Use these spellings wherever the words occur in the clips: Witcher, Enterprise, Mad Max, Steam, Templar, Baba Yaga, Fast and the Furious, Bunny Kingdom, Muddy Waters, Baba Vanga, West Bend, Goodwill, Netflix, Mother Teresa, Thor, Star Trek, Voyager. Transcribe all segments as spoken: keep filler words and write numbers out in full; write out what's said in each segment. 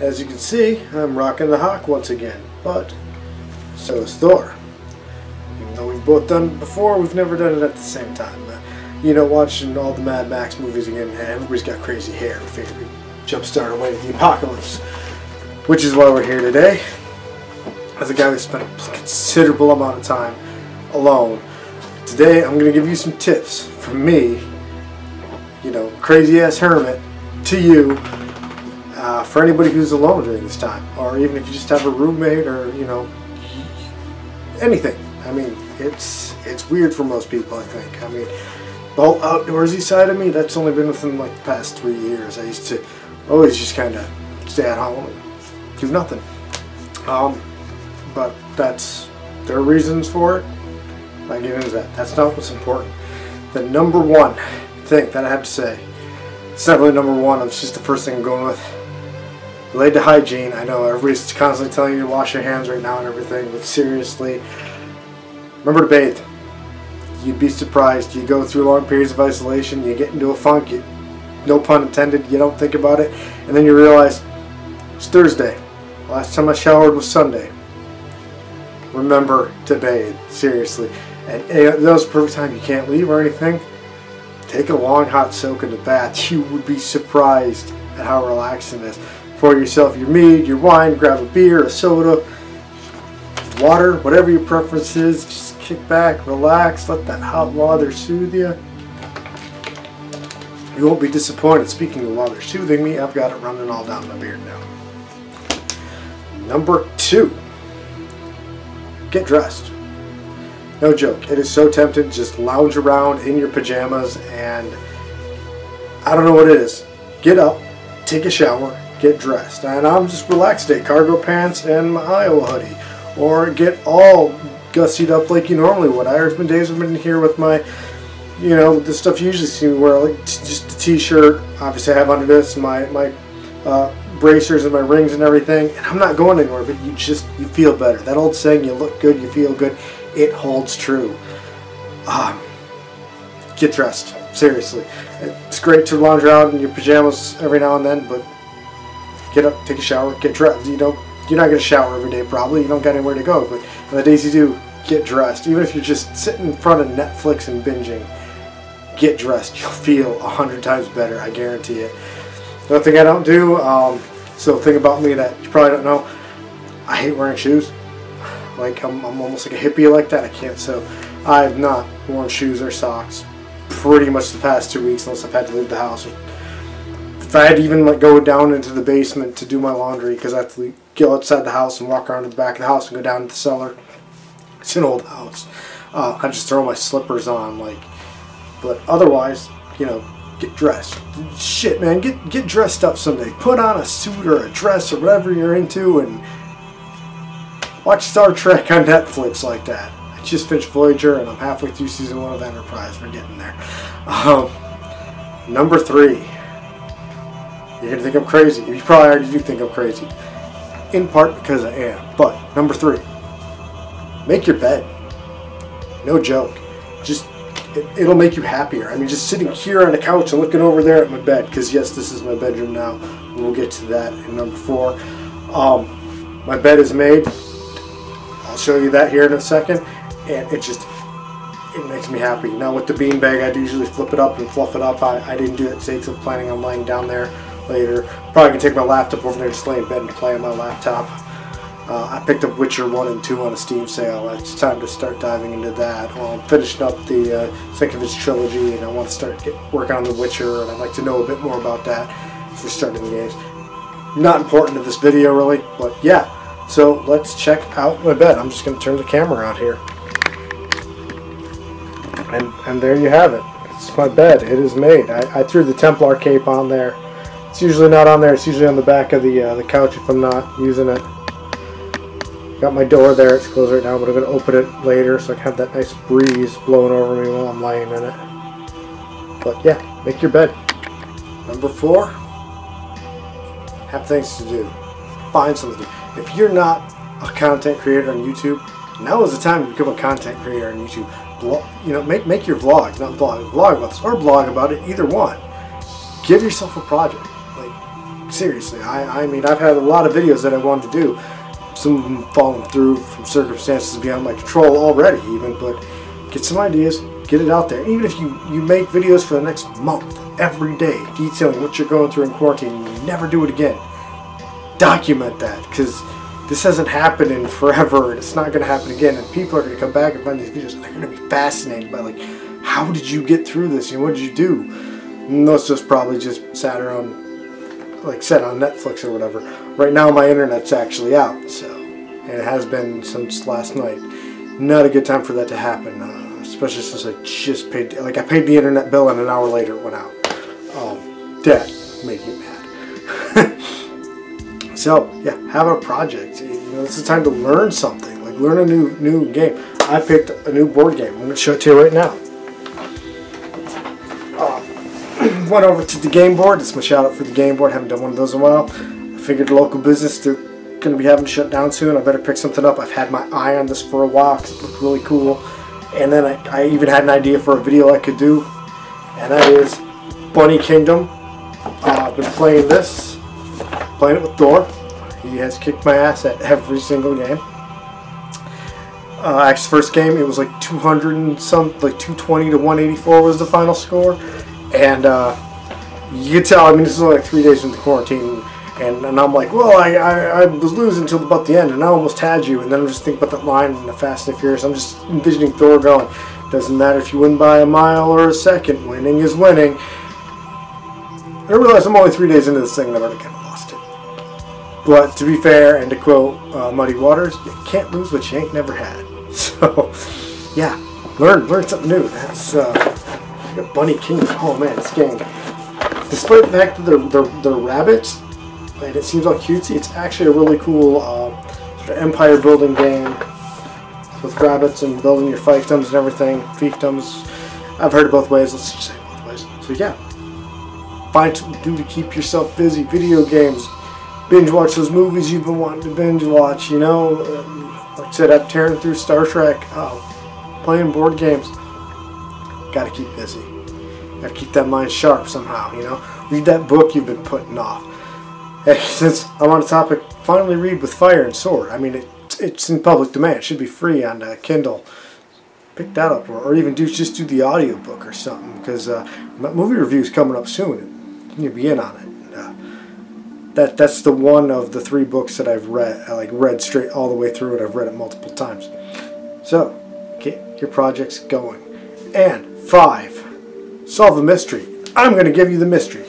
As you can see, I'm rocking the hawk once again, but so is Thor. Even though we've both done it before, we've never done it at the same time. Uh, you know, watching all the Mad Max movies again, everybody's got crazy hair. We figured we'd jumpstart away to the apocalypse, which is why we're here today. As a guy that spent a considerable amount of time alone, today I'm going to give you some tips from me, you know, crazy ass hermit, to you. Uh, for anybody who's alone during this time, or even if you just have a roommate, or you know, anything. I mean, it's it's weird for most people, I think. I mean, the whole outdoorsy side of me, that's only been within like the past three years. I used to always just kind of stay at home and do nothing. Um, but that's there are reasons for it. I'm not getting into that. That's not what's important. The number one thing that I have to say, it's not really number one. It's just the first thing I'm going with. Related to hygiene, I know everybody's constantly telling you to wash your hands right now and everything, but seriously, remember to bathe. You'd be surprised. You go through long periods of isolation, you get into a funk, you, no pun intended, you don't think about it, and then you realize, it's Thursday. Last time I showered was Sunday. Remember to bathe, seriously. And, and that was the perfect time. You can't leave or anything. Take a long hot soak in the bath. You would be surprised at how relaxing it is. Pour yourself your mead, your wine, grab a beer, a soda, water, whatever your preference is. Just kick back, relax, let that hot water soothe you. You won't be disappointed. Speaking of water soothing me, I've got it running all down my beard now. Number two, get dressed. No joke, it is so tempting to just lounge around in your pajamas and I don't know what it is. Get up, take a shower, get dressed, and I'm just relaxed today, cargo pants and my Iowa hoodie, or get all gussied up like you normally would. I've been days I've been here with my, you know, the stuff you usually see me wear, like just a t-shirt, obviously I have under this, my, my uh, bracers and my rings and everything, and I'm not going anywhere, but you just, you feel better. That old saying, you look good, you feel good, it holds true. Um, get dressed, seriously. It's great to lounge around in your pajamas every now and then, but get up, take a shower, get dressed. You don't, you're not going to shower every day probably. You don't got anywhere to go. But on the days you do, get dressed. Even if you're just sitting in front of Netflix and binging, get dressed. You'll feel a hundred times better. I guarantee it. Another thing I don't do, um, so thing about me that you probably don't know, I hate wearing shoes. Like I'm, I'm almost like a hippie like that. I can't. So I have not worn shoes or socks pretty much the past two weeks unless I've had to leave the house. If I had to even like go down into the basement to do my laundry because I have to get outside the house and walk around to the back of the house and go down to the cellar. It's an old house. Uh, I just throw my slippers on, like. But otherwise, you know, get dressed. Shit, man, get get dressed up someday. Put on a suit or a dress or whatever you're into and watch Star Trek on Netflix like that. I just finished Voyager and I'm halfway through season one of Enterprise. We're getting there. Um, number three. You're going to think I'm crazy. You probably already do think I'm crazy. In part because I am. But, number three. Make your bed. No joke. Just, it, it'll make you happier. I mean, just sitting here on the couch and looking over there at my bed. Because, yes, this is my bedroom now. We'll get to that in number four. Um, my bed is made. I'll show you that here in a second. And it just, it makes me happy. Now, with the beanbag, I'd usually flip it up and fluff it up. I, I didn't do that today because I'm planning on lying down there later. Probably can take my laptop over there, just lay in bed and play on my laptop. Uh, I picked up Witcher one and two on a Steam sale. It's time to start diving into that. Well, I'm finishing up the uh, Sinkovich trilogy and I want to start get, working on the Witcher and I'd like to know a bit more about that as we're starting the games. Not important to this video really, but yeah. So let's check out my bed. I'm just going to turn the camera out here. And, and there you have it. It's my bed. It is made. I, I threw the Templar cape on there. It's usually not on there, it's usually on the back of the uh, the couch if I'm not using it. Got my door there, it's closed right now, but I'm going to open it later so I can have that nice breeze blowing over me while I'm lying in it. But yeah, make your bed. Number four, have things to do. Find something to do. If you're not a content creator on YouTube, now is the time to become a content creator on YouTube. Blog, you know, make, make your vlogs, not blog, blog about this, or blog about it, either one. Give yourself a project. seriously, I, I mean, I've had a lot of videos that I wanted to do. Some of them falling through from circumstances beyond my control already, even, but get some ideas, get it out there. Even if you, you make videos for the next month, every day, detailing what you're going through in quarantine, and you never do it again, document that, because this hasn't happened in forever, and it's not going to happen again, and people are going to come back and find these videos, and they're going to be fascinated by, like, how did you get through this, and what did you do? And those just probably just sat around, like said on Netflix or whatever. Right now my internet's actually out, so, and it has been since last night. Not a good time for that to happen, uh, especially since I just paid, like I paid the internet bill and an hour later it went out. Um, that made me mad. So yeah, have a project. You know, this is time to learn something, like learn a new new game. I picked a new board game. I'm going to show it to you right now. Went over to the game board. It's my shout out for the game board. Haven't done one of those in a while. I figured local business, they're going to be having to shut down soon. I better pick something up. I've had my eye on this for a while because it looked really cool. And then I, I even had an idea for a video I could do, and that is Bunny Kingdom. Uh, I've been playing this, playing it with Thor. He has kicked my ass at every single game. Uh, actually, first game it was like two hundred and some, like two twenty to one eighty-four was the final score. And uh, you can tell, I mean, this is only like three days into quarantine, and, and I'm like, well, I, I, I was losing until about the end, and I almost had you, and then I'm just thinking about that line in the Fast and the Furious. I'm just envisioning Thor going, doesn't matter if you win by a mile or a second, winning is winning. And I realize I'm only three days into this thing, and I've already kind of lost it. But to be fair, and to quote uh, Muddy Waters, you can't lose what you ain't never had. So, yeah, learn, learn something new. That's... Uh, Bunny Kingdom. Oh man, this game. Despite the fact that they're, they're, they're rabbits, and it seems all cutesy, it's actually a really cool uh, sort of empire building game with rabbits and building your fiefdoms and everything. Fiefdoms, I've heard it both ways. Let's just say it both ways. So yeah, find something to do to keep yourself busy. Video games, binge watch those movies you've been wanting to binge watch. You know, um, like I said, I'm tearing through Star Trek, uh, playing board games. Gotta keep busy. Gotta keep that mind sharp somehow, you know? Read that book you've been putting off. Hey, since I'm on the topic, finally read With Fire and Sword. I mean, it, it's in public domain. It should be free on uh, Kindle. Pick that up, or, or even do just do the audiobook or something, because uh, my movie review's coming up soon. You'll be in on it. And, uh, that That's the one of the three books that I've read. I like read straight all the way through it. I've read it multiple times. So, get your projects going. And five, solve a mystery. I'm going to give you the mystery.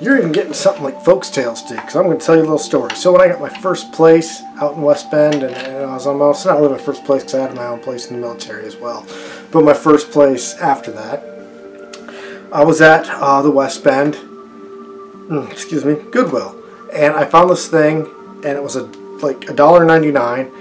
You're even getting something like folks tales too, because I'm going to tell you a little story. So when I got my first place out in West Bend, and, and I was on my, it's not really my first place because I had my own place in the military as well, but my first place after that, I was at uh, the West Bend, mm, excuse me, Goodwill, and I found this thing, and it was a like a dollar ninety-nine.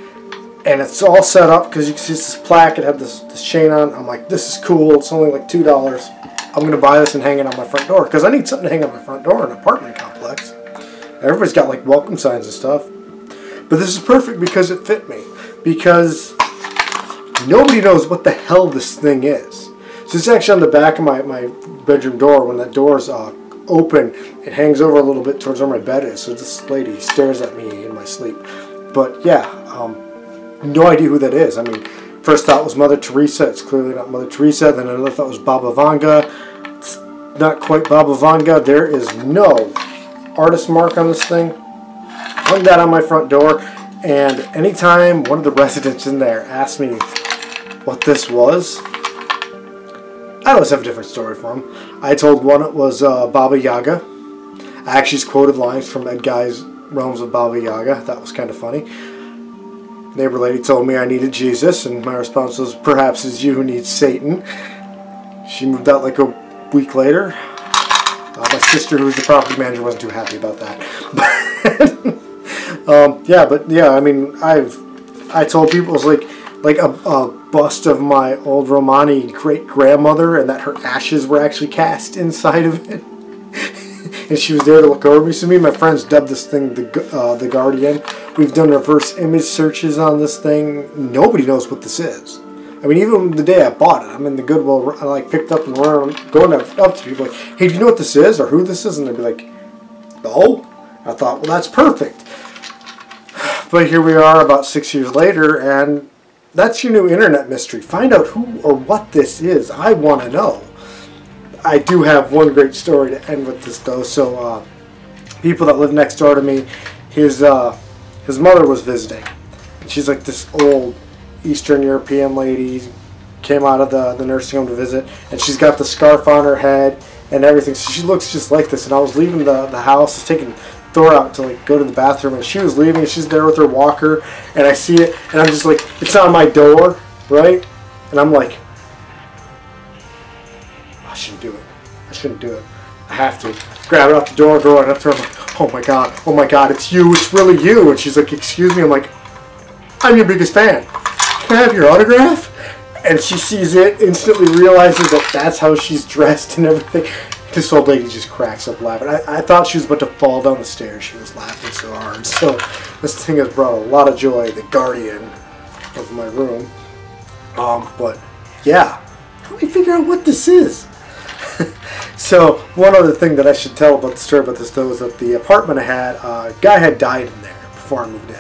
And it's all set up because you can see this plaque. It had this, this chain on. I'm like, this is cool. It's only like two dollars. I'm going to buy this and hang it on my front door. Because I need something to hang on my front door in an apartment complex. Everybody's got like welcome signs and stuff. But this is perfect because it fit me. Because nobody knows what the hell this thing is. So it's actually on the back of my, my bedroom door. When that door is uh, open, it hangs over a little bit towards where my bed is. So this lady stares at me in my sleep. But yeah. Um, No idea who that is. I mean, first thought was Mother Teresa. It's clearly not Mother Teresa. Then another thought was Baba Vanga. It's not quite Baba Vanga. There is no artist mark on this thing. Hung that on my front door, and anytime one of the residents in there asked me what this was, I always have a different story for them. I told one it was uh, Baba Yaga. I actually quoted lines from Ed Guy's Realms of Baba Yaga. That was kind of funny. Neighbor lady told me I needed Jesus, and my response was, perhaps it's you who needs Satan. She moved out like a week later. Uh, my sister, who was the property manager, wasn't too happy about that. But um, yeah, but yeah, I mean, I've I told people it was like like a, a bust of my old Romani great grandmother, and that her ashes were actually cast inside of it. And she was there to look over me. So me and my friends dubbed this thing the uh, the Guardian. We've done reverse image searches on this thing. Nobody knows what this is. I I mean, even the day I bought it, I'm in the Goodwill, I like picked up and running, going up to people like, hey, do you know what this is or who this is? And they'd be like, no. I thought, well, that's perfect. But here we are about six years later, and that's your new internet mystery. Find out who or what this is. I want to know. I do have one great story to end with this, though. So, uh, people that live next door to me, his, uh, his mother was visiting. And she's like this old Eastern European lady, came out of the, the nursing home to visit, and she's got the scarf on her head and everything. So she looks just like this, and I was leaving the, the house, taking Thor out to like go to the bathroom, and she was leaving, and she's there with her walker, and I see it, and I'm just like, it's on my door, right? And I'm like, I shouldn't do it. I shouldn't do it. I have to. Grab it off the door, go right up to her, I'm like, oh my god, oh my god, it's you, it's really you. And she's like, excuse me, I'm like, I'm your biggest fan. Can I have your autograph? And she sees it, instantly realizes that that's how she's dressed and everything. This old lady just cracks up laughing. I, I thought she was about to fall down the stairs. She was laughing so hard. So this thing has brought a lot of joy, the guardian of my room. Um, but yeah, help me figure out what this is. So one other thing that I should tell about the story about this though is that the apartment I had, uh, a guy had died in there before I moved in.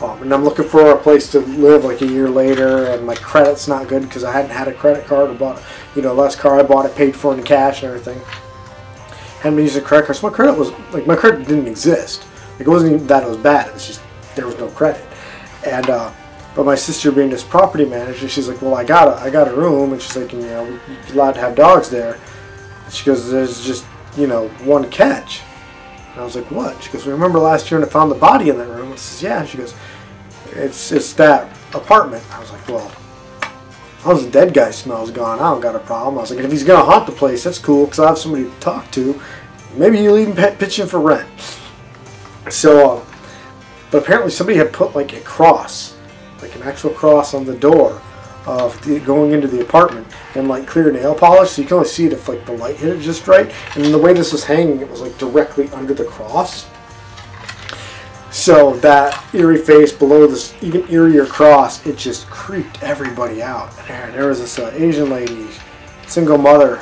Um, and I'm looking for a place to live like a year later, and my credit's not good because I hadn't had a credit card or bought, you know, last car I bought I paid for in cash and everything. Hadn't been using a credit card, so my credit was like my credit didn't exist. Like, it wasn't even that it was bad; it was just there was no credit. And uh, but my sister, being this property manager, she's like, "Well, I got a I got a room," and she's like, "You know, you're allowed to have dogs there." And she goes, "There's just you know one catch." And I was like, what? She goes, remember last year when I found the body in that room? I says, yeah. She goes, it's it's that apartment. I was like, well, how's the dead guy's smells gone? I don't got a problem. I was like, if he's going to haunt the place, that's cool because I have somebody to talk to. Maybe you'll even pitch in for rent. So, uh, but apparently somebody had put like a cross, like an actual cross on the door of the, going into the apartment, and like clear nail polish, so you can only see it if like the light hit it just right. And the way this was hanging, it was like directly under the cross, so that eerie face below this even eerier cross, it just creeped everybody out. And there was this uh, Asian lady, single mother,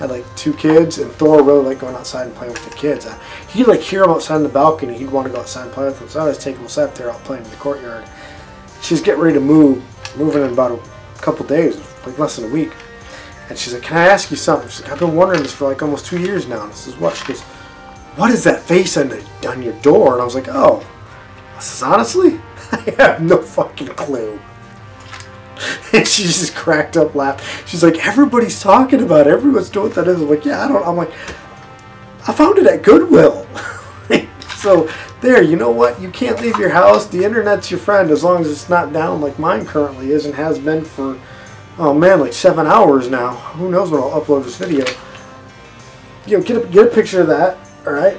had like two kids, and Thor really liked going outside and playing with the kids. Uh, he'd like hear them outside on the balcony, he'd want to go outside and play with them, so I was taking them outside. They're out playing in the courtyard. She's getting ready to move moving in about a couple days, like less than a week. And she's like, can I ask you something? She's like, I've been wondering this for like almost two years now. And this is what? She goes, what is that face on, the, on your door? And I was like, oh. I says, honestly, I have no fucking clue. And she just cracked up laughing. She's like, everybody's talking about it. Everyone's doing what that is. I'm like, yeah, I don't. I'm like, I found it at Goodwill. So there, you know what? You can't leave your house. The internet's your friend as long as it's not down like mine currently is and has been for, oh man, like seven hours now. Who knows when I'll upload this video. You know, get a, get a picture of that, all right?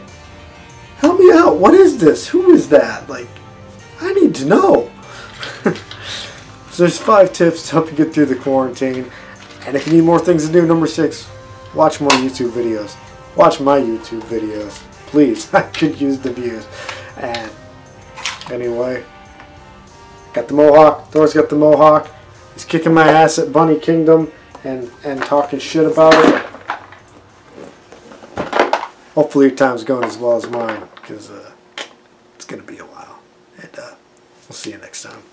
Help me out. What is this? Who is that? Like, I need to know. So there's five tips to help you get through the quarantine. And if you need more things to do, number six, watch more YouTube videos. Watch my YouTube videos. Please, I could use the views. And anyway, got the mohawk. Thor's got the mohawk. He's kicking my ass at Bunny Kingdom and, and talking shit about it. Hopefully your time's going as well as mine, because uh, it's going to be a while. And uh, we'll see you next time.